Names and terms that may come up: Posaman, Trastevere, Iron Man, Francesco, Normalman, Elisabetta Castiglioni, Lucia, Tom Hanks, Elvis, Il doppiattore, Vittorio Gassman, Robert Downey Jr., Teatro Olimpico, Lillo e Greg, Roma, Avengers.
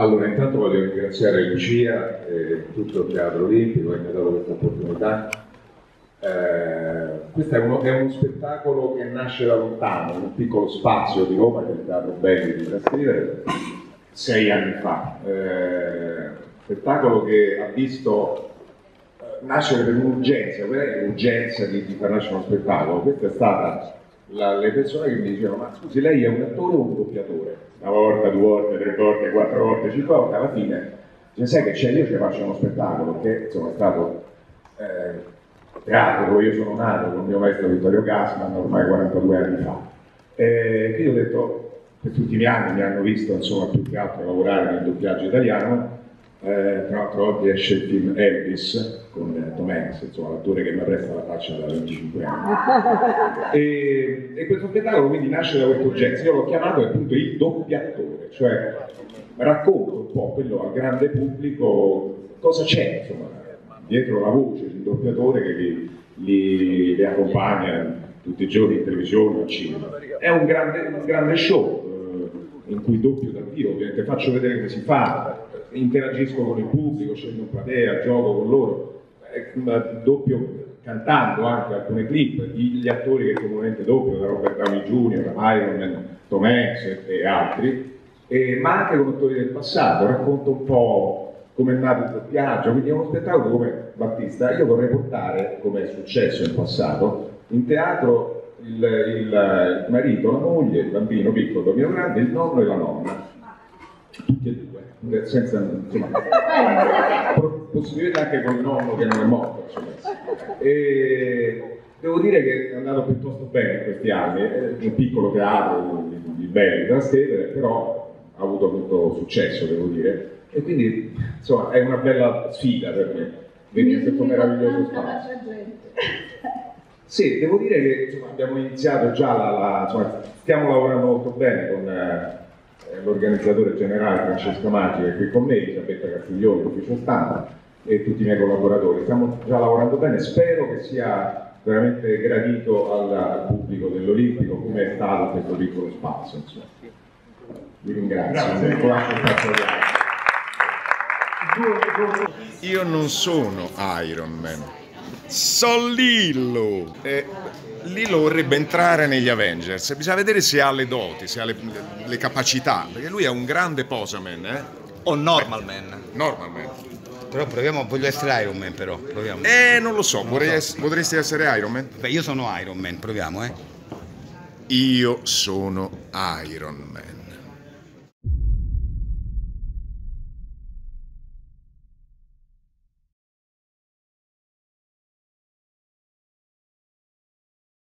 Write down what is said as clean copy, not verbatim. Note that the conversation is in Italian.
Allora, intanto voglio ringraziare Lucia e tutto il Teatro Olimpico che mi ha dato questa opportunità. Questo è uno spettacolo che nasce da lontano, in un piccolo spazio di Roma che è il Teatro Belli di Trastevere, 6 anni fa. Spettacolo che ha visto nascere per un'urgenza. Qual è l'urgenza di far nascere uno spettacolo? Questa è stata le persone che mi dicevano: ma scusi, lei è un attore o un doppiatore? Una volta, 2 volte, 3 volte, 4 volte, 5 volte, alla fine cioè, sai che c'è, io ci faccio uno spettacolo, perché insomma è stato teatro dove io sono nato con il mio maestro Vittorio Gassman ormai 42 anni fa, e io ho detto, per tutti gli anni mi hanno visto insomma più che altro lavorare nel doppiaggio italiano. Tra l'altro oggi esce il film Elvis con Tom Hanks, insomma l'attore che mi presta la faccia da 25 anni e questo spettacolo quindi nasce da questo genere. Io l'ho chiamato appunto il doppiattore, cioè racconto un po' quello al grande pubblico cosa c'è insomma dietro la voce di un doppiatore che li accompagna tutti i giorni in televisione o cinema. È un grande show in cui doppio da Dio, ovviamente faccio vedere come si fa, interagisco con il pubblico, scendo in platea, gioco con loro, doppio cantando anche alcune clip, gli attori che comunemente doppio, da Robert Downey Jr., Iron Man, Tom Hanks e altri, ma anche con attori del passato. Racconto un po' come è nato il doppiaggio, quindi è uno spettacolo come Battista. Io vorrei portare, come è successo in passato, in teatro il marito, la moglie, il bambino piccolo, il bambino grande, il nonno e la nonna, tutti e 2, senza insomma, possibilità anche col nonno che non è morto. E devo dire che è andato piuttosto bene in questi anni, è un piccolo teatro di belli Trastevere, però ha avuto molto successo, devo dire, e quindi insomma è una bella sfida per me venire in questo meraviglioso spazio. Sì, devo dire che insomma, abbiamo iniziato già, insomma, stiamo lavorando molto bene con l'organizzatore generale Francesco che è qui con me, Elisabetta Castiglioni, l'ufficio stampa, e tutti i miei collaboratori. Stiamo già lavorando bene, spero che sia veramente gradito al pubblico dell'Olimpico come è stato questo piccolo spazio. Insomma. Vi ringrazio. Grazie. Io non sono Iron Man. So Lillo! Lillo vorrebbe entrare negli Avengers, bisogna vedere se ha le doti, se ha le capacità, perché lui è un grande Posaman, O Normalman. Normalman. Però proviamo, voglio essere Iron Man però, proviamo. Non lo so, potresti essere Iron Man? Beh, io sono Iron Man, proviamo, Io sono Iron Man.